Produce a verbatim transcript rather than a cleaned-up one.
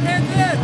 one hand to this.